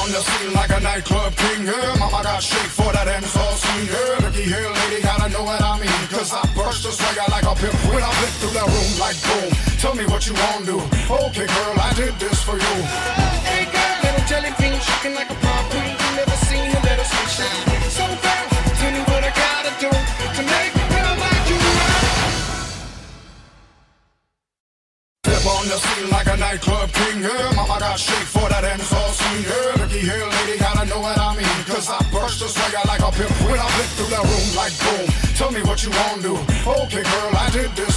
on your scene like a nightclub king. Yeah, mama got shake for that damn soul scene. Yeah, looky here, lady, gotta know what I mean. Cause I burst the swagger like a pimp when I flip through that room like boom. Tell me what you wanna do. Okay, girl, I did this for you. Hey, girl, little jelly bean, shaking like a prom queen. You never seen a little sunshine. So girl, tell me what I gotta do to make me feel like you. Flip on the scene like a nightclub king. Yeah, mama got shake for that damn soul scene. Yeah, looky here, lady, gotta know what I mean. Cause I burst the swagger like a pimp when I flip through that room like boom. Tell me what you wanna do. Okay, girl, I did this.